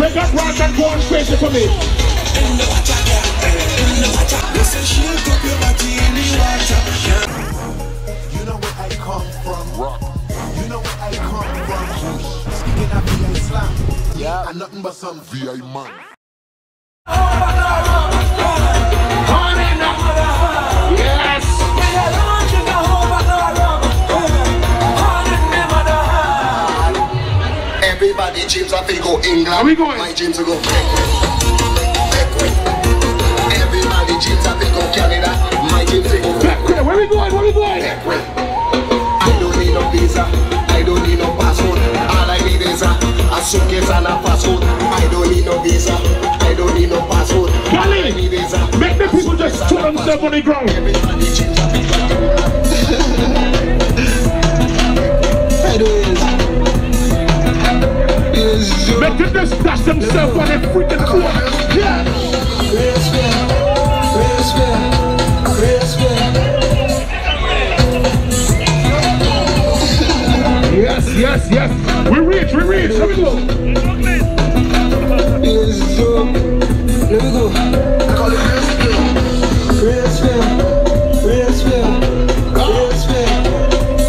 Make that rock and go crazy for me. In the water, girl, in the water. They say shake up your body in the water. You know where I come from. Rock. You know where I come from. Speaking of VI slang, yeah, and nothing but some VI man. Everybody, James, I think go England. Are we going? My James will go Beckwith. Everybody, James, I think go Canada. My James will go Beckwith. Where we going? Where we going? Beckwith. I don't need no visa. I don't need no passport. All I need is a suitcase and a passport. I don't need no visa. I don't need no passport. Cali, make the people just turn themselves on the ground. Everybody, James, I think go Canada. Make them just dash themselves on the freaking floor. Yeah. Yes, yes, yes. We reach. Let me go. Let me go. I call it Real spill.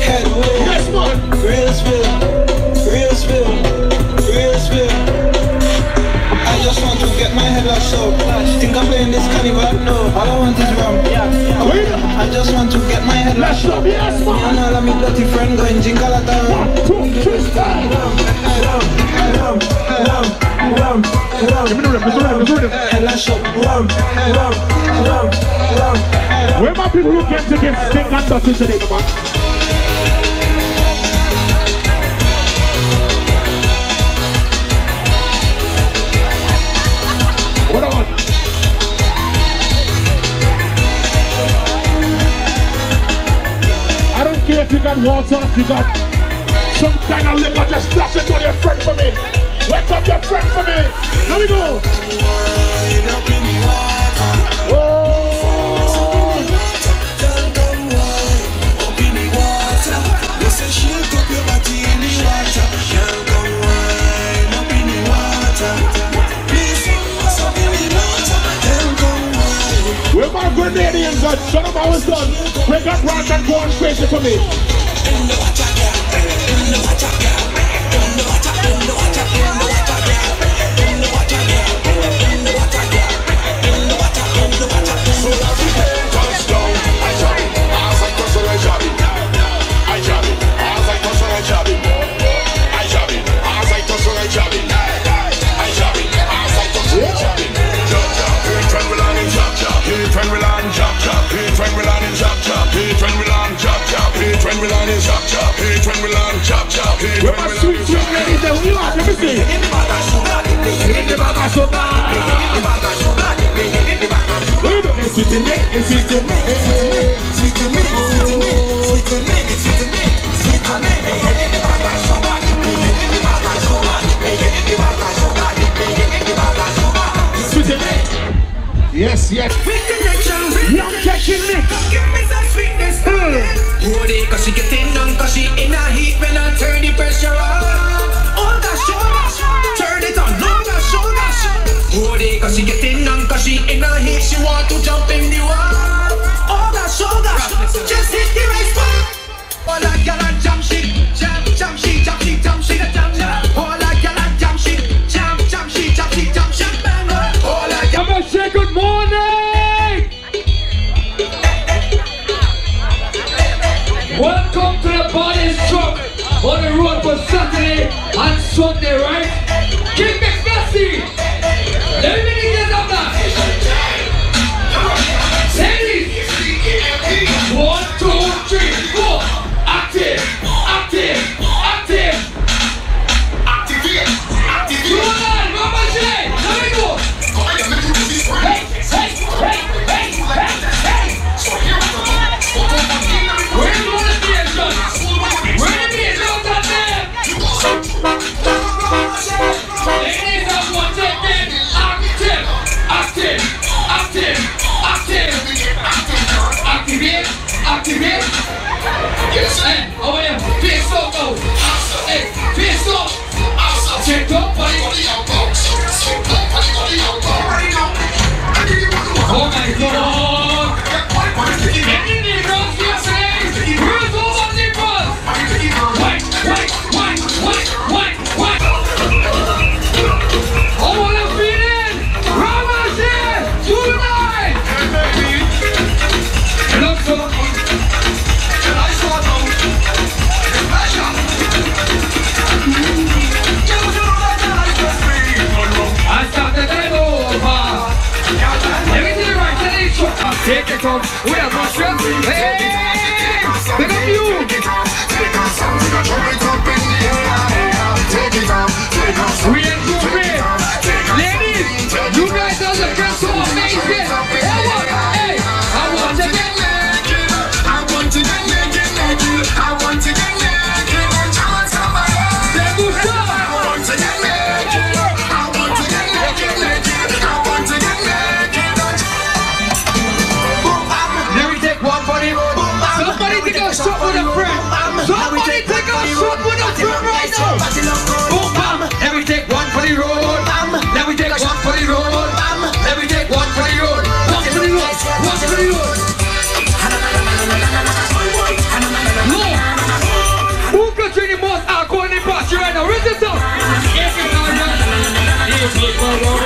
Headway. Yes, man. So, think I'm playing this carnival? No, all I want is rum. I just want to get my head lashed up. Yes, man. And all of my dirty friends going jingle at the rum. Rum. Give me the rhythm, give me the rhythm. Head lashed up, rum. Where my people who get to get stink and dirty today, man? If you got water, if you got some kind of liquor, just dash it on your friend for me. Wake up your friend for me. Let me go. Where my Grenadians are, shut up, I was done. Break up rock and go on crazy for me. Cause she getting on, cause she in a heat when I turn the pressure on. On the shoulders, turn it on the shoulders. Hold it, cause she getting on, cause she in a heat, she want to jump in the water. On the shoulders, just hit the race ball. All I got a jump shit, jump shit. All I got a jump shit. All I got. Come on, say good morning. Welcome to the Bodies Truck on the road for Saturday and Sunday, right? Keep it messy! Let me get up now! Take it on, we are not sure. Hey, pick up you. Take it on, we are good friends. Ladies, you guys are the best, so amazing. Hey, I want to get naked. I want to get naked, naked. I want to get naked. And join somebody. I want to get naked. I want to get naked, naked. I want to get naked. Let me take one for the road. Somebody take a shot with a friend. Somebody take a shot with a friend right now. Boom, bam. Let me take one for the road. Let me take one for the road. Let me take one for the road. One for the road. One for the road. Who can drink the most alcohol in the party right now? Raise it up. If you know that,